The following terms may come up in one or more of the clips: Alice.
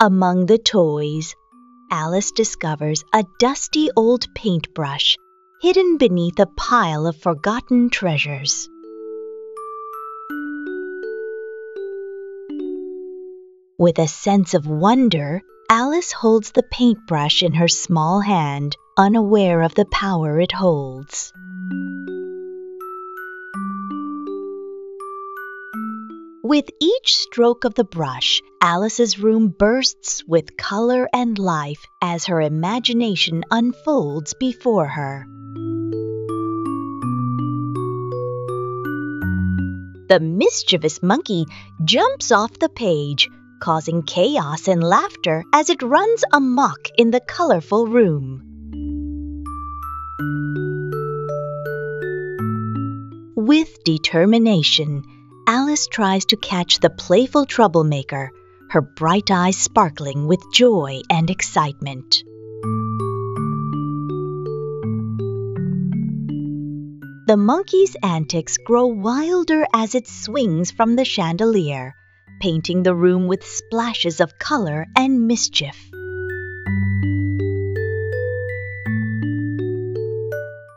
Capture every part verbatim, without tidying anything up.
Among the toys, Alice discovers a dusty old paintbrush hidden beneath a pile of forgotten treasures. With a sense of wonder, Alice holds the paintbrush in her small hand, unaware of the power it holds. With each stroke of the brush, Alice's room bursts with color and life as her imagination unfolds before her. The mischievous monkey jumps off the page, causing chaos and laughter as it runs amok in the colorful room. With determination, Alice tries to catch the playful troublemaker, her bright eyes sparkling with joy and excitement. The monkey's antics grow wilder as it swings from the chandelier, painting the room with splashes of color and mischief.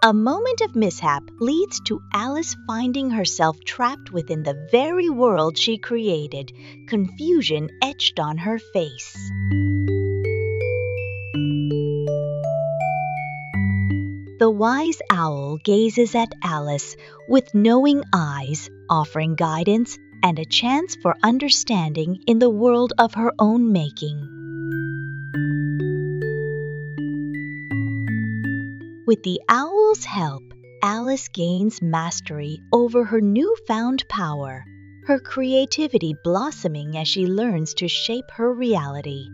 A moment of mishap leads to Alice finding herself trapped within the very world she created, confusion etched on her face. The wise owl gazes at Alice with knowing eyes, offering guidance and a chance for understanding in the world of her own making. With the owl's help, Alice gains mastery over her newfound power, her creativity blossoming as she learns to shape her reality.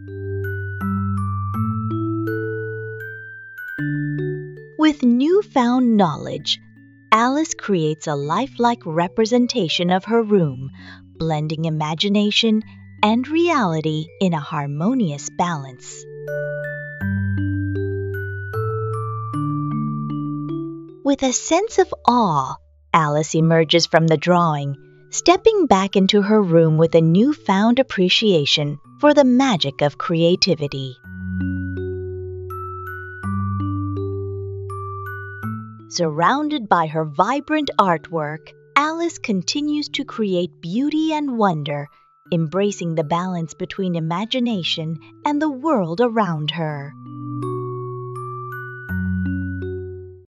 With newfound knowledge, Alice creates a lifelike representation of her room, blending imagination and reality in a harmonious balance. With a sense of awe, Alice emerges from the drawing, stepping back into her room with a newfound appreciation for the magic of creativity. Surrounded by her vibrant artwork, Alice continues to create beauty and wonder, embracing the balance between imagination and the world around her.